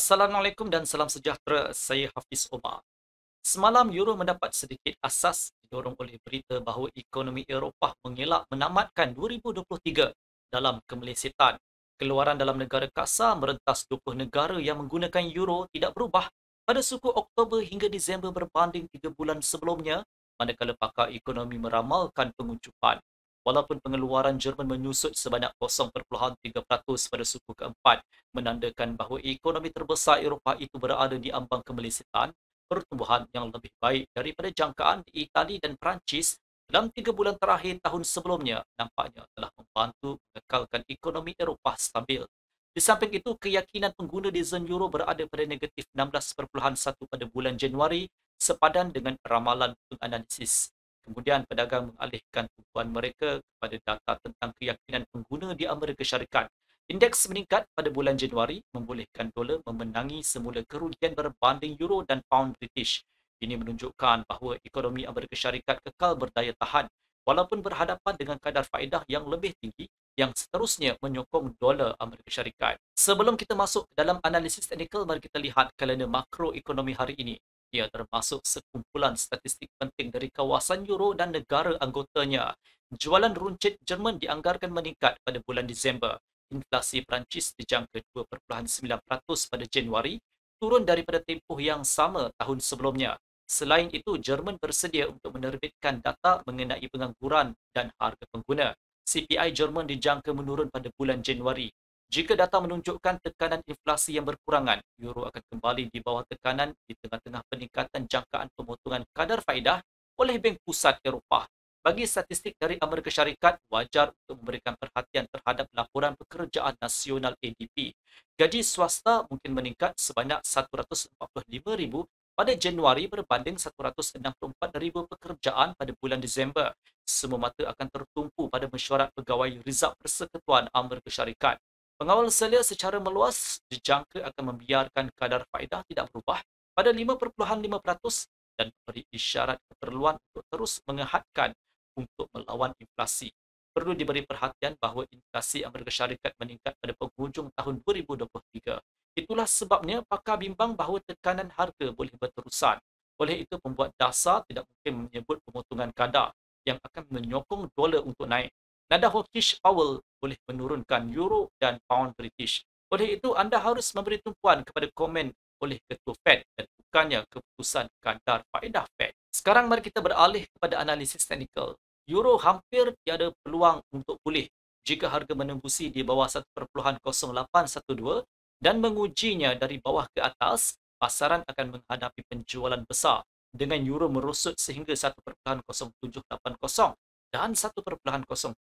Assalamualaikum dan salam sejahtera, saya Hafiz Omar. Semalam Euro mendapat sedikit asas didorong oleh berita bahawa ekonomi Eropah mengelak menamatkan 2023 dalam kemelesetan. Keluaran dalam negara kasar merentas 20 negara yang menggunakan Euro tidak berubah pada suku Oktober hingga Disember berbanding 3 bulan sebelumnya, manakala pakar ekonomi meramalkan penguncupan. Walaupun pengeluaran Jerman menyusut sebanyak 0.3% pada suku keempat, menandakan bahawa ekonomi terbesar Eropah itu berada di ambang kemelesetan, pertumbuhan yang lebih baik daripada jangkaan di Itali dan Perancis dalam 3 bulan terakhir tahun sebelumnya nampaknya telah membantu mengekalkan ekonomi Eropah stabil. Di samping itu, keyakinan pengguna di zon Euro berada pada negatif 16.1 pada bulan Januari, sepadan dengan ramalan penganalisis. Kemudian pedagang mengalihkan tumpuan mereka kepada data tentang keyakinan pengguna di Amerika Syarikat. Indeks meningkat pada bulan Januari, membolehkan dolar memenangi semula kerugian berbanding euro dan pound British. Ini menunjukkan bahawa ekonomi Amerika Syarikat kekal berdaya tahan walaupun berhadapan dengan kadar faedah yang lebih tinggi yang seterusnya menyokong dolar Amerika Syarikat. Sebelum kita masuk dalam analisis teknikal, mari kita lihat kalender makroekonomi hari ini. Ia termasuk sekumpulan statistik penting dari kawasan Euro dan negara anggotanya. Jualan runcit Jerman dianggarkan meningkat pada bulan Disember. Inflasi Perancis dijangka 2.9% pada Januari, turun daripada tempoh yang sama tahun sebelumnya. Selain itu, Jerman bersedia untuk menerbitkan data mengenai pengangguran dan harga pengguna. CPI Jerman dijangka menurun pada bulan Januari. Jika data menunjukkan tekanan inflasi yang berkurangan, Euro akan kembali di bawah tekanan di tengah-tengah peningkatan jangkaan pemotongan kadar faedah oleh Bank Pusat Eropah. Bagi statistik dari Amerika Syarikat, wajar untuk memberikan perhatian terhadap laporan pekerjaan nasional ADP. Gaji swasta mungkin meningkat sebanyak 145,000 pada Januari berbanding 164,000 pekerjaan pada bulan Disember. Semua mata akan tertumpu pada mesyuarat pegawai Rizab Persekutuan Amerika Syarikat. Pengawal selia secara meluas dijangka akan membiarkan kadar faedah tidak berubah pada 5.5% dan beri isyarat keperluan untuk terus mengehadkan untuk melawan inflasi. Perlu diberi perhatian bahawa inflasi Amerika Syarikat meningkat pada penghujung tahun 2023. Itulah sebabnya pakar bimbang bahawa tekanan harga boleh berterusan. Oleh itu, pembuat dasar tidak mungkin menyebut pemotongan kadar yang akan menyokong dolar untuk naik. Nada hawkish Powell boleh menurunkan Euro dan Pound British. Oleh itu, anda harus memberi tumpuan kepada komen oleh Ketua Fed dan bukannya keputusan kadar faedah Fed. Sekarang mari kita beralih kepada analisis teknikal. Euro hampir tiada peluang untuk pulih jika harga menembusi di bawah 1.0812 dan mengujinya dari bawah ke atas, pasaran akan menghadapi penjualan besar dengan Euro merosot sehingga 1.0780. dan 1.0744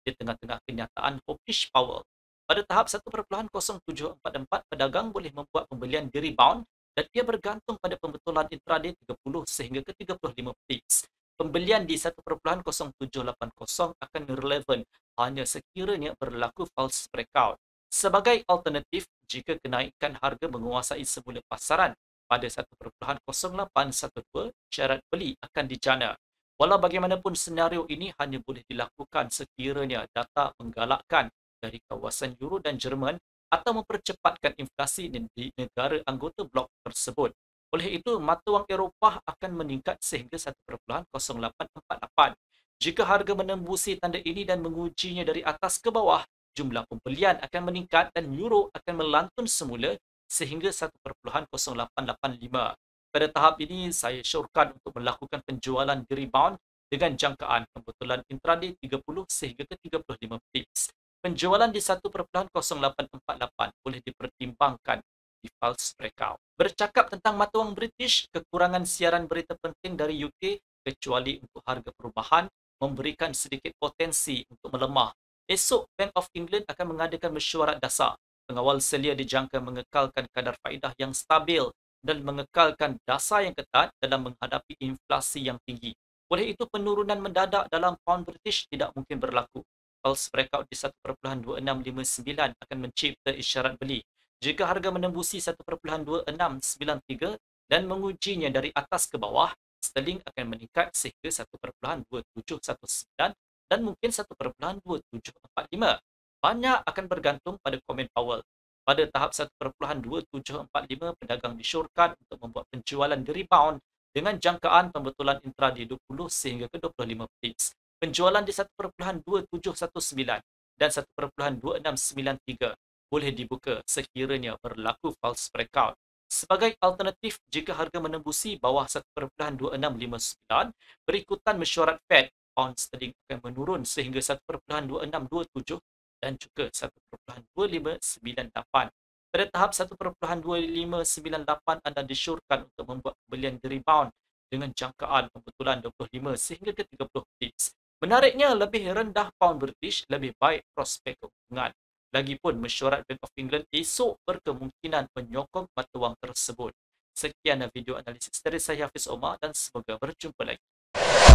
di tengah-tengah kenyataan hawkish Powell. Pada tahap 1.0744, pedagang boleh membuat pembelian di rebound dan ia bergantung pada pembetulan intraday 30 sehingga ke 35 pips. Pembelian di 1.0780 akan relevan hanya sekiranya berlaku false breakout. Sebagai alternatif, jika kenaikan harga menguasai semula pasaran pada 1.0812, syarat beli akan dijana. Walau bagaimanapun, senario ini hanya boleh dilakukan sekiranya data menggalakkan dari kawasan Euro dan Jerman atau mempercepatkan inflasi di negara anggota blok tersebut. Oleh itu, mata wang Eropah akan meningkat sehingga 1.0848. Jika harga menembusi tanda ini dan mengujinya dari atas ke bawah, jumlah pembelian akan meningkat dan Euro akan melantun semula sehingga 1.0885. Pada tahap ini, saya syorkan untuk melakukan penjualan di rebound dengan jangkaan pembetulan intraday 30 sehingga ke 35 pips. Penjualan di 1.0848 boleh dipertimbangkan di false breakout. Bercakap tentang mata wang British, kekurangan siaran berita penting dari UK kecuali untuk harga perubahan memberikan sedikit potensi untuk melemah. Esok, Bank of England akan mengadakan mesyuarat dasar. Pengawal selia dijangka mengekalkan kadar faedah yang stabil dan mengekalkan dasar yang ketat dalam menghadapi inflasi yang tinggi. Oleh itu, penurunan mendadak dalam pound British tidak mungkin berlaku. False breakout di 1.2659 akan mencipta isyarat beli. Jika harga menembusi 1.2693 dan mengujinya dari atas ke bawah, sterling akan meningkat sehingga 1.2719 dan mungkin 1.2745. Banyak akan bergantung pada komen Powell. Pada tahap 1.2745, pedagang disyorkan untuk membuat penjualan di-rebound dengan jangkaan pembetulan intraday 20 sehingga ke 25 pips. Penjualan di 1.2719 dan 1.2693 boleh dibuka sekiranya berlaku false breakout. Sebagai alternatif, jika harga menembusi bawah 1.2659, berikutan mesyuarat Fed, pound sterling akan menurun sehingga 1.2627 dan juga 1.2598. Pada tahap 1.2598, anda disyorkan untuk membuat pembelian di-rebound dengan jangkaan pembetulan 25 sehingga ke 30 pips. Menariknya, lebih rendah pound British lebih baik prospek keuntungan. Lagipun, mesyuarat Bank of England esok berkemungkinan menyokong mata wang tersebut. Sekian video analisis dari saya, Hafiz Omar, dan semoga berjumpa lagi.